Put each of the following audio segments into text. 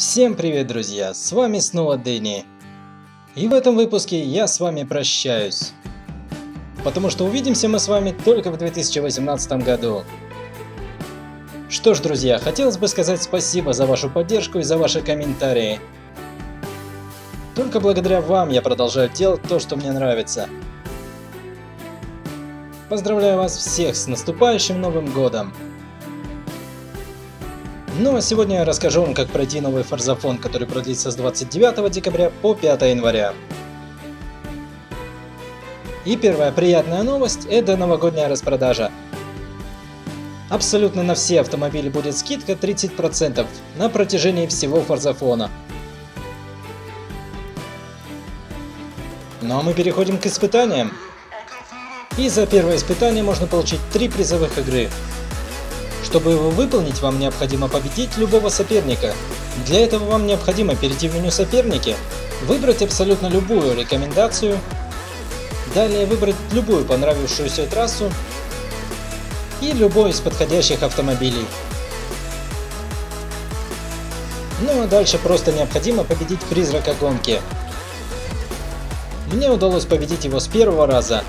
Всем привет, друзья, с вами снова Дэнни. И в этом выпуске я с вами прощаюсь. Потому что увидимся мы с вами только в 2018 году. Что ж, друзья, хотелось бы сказать спасибо за вашу поддержку и за ваши комментарии. Только благодаря вам я продолжаю делать то, что мне нравится. Поздравляю вас всех с наступающим Новым Годом! Ну а сегодня я расскажу вам, как пройти новый Forzathon, который продлится с 29 декабря по 5 января. И первая приятная новость – это новогодняя распродажа. Абсолютно на все автомобили будет скидка 30% на протяжении всего Forzathon. Ну а мы переходим к испытаниям. И за первое испытание можно получить 3 призовых игры. Чтобы его выполнить, вам необходимо победить любого соперника. Для этого вам необходимо перейти в меню «Соперники», выбрать абсолютно любую рекомендацию, далее выбрать любую понравившуюся трассу и любой из подходящих автомобилей. Ну а дальше просто необходимо победить призрака гонки. Мне удалось победить его с первого раза.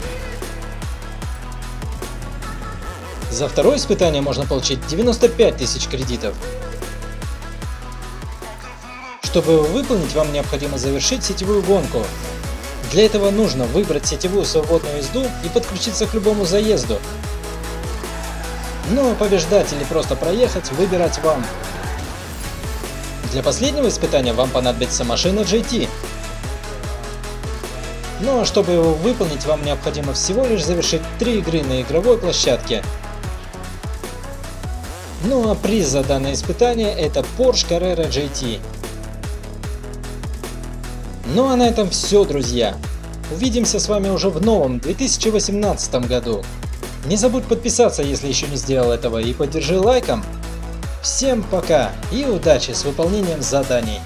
За второе испытание можно получить 95 тысяч кредитов. Чтобы его выполнить, вам необходимо завершить сетевую гонку. Для этого нужно выбрать сетевую свободную езду и подключиться к любому заезду. Ну а побеждать или просто проехать выбирать вам. Для последнего испытания вам понадобится машина GT. Ну а чтобы его выполнить, вам необходимо всего лишь завершить 3 игры на игровой площадке. Ну а приз за данное испытание – это Porsche Carrera GT. Ну а на этом все, друзья. Увидимся с вами уже в новом 2018 году. Не забудь подписаться, если еще не сделал этого, и поддержи лайком. Всем пока и удачи с выполнением заданий.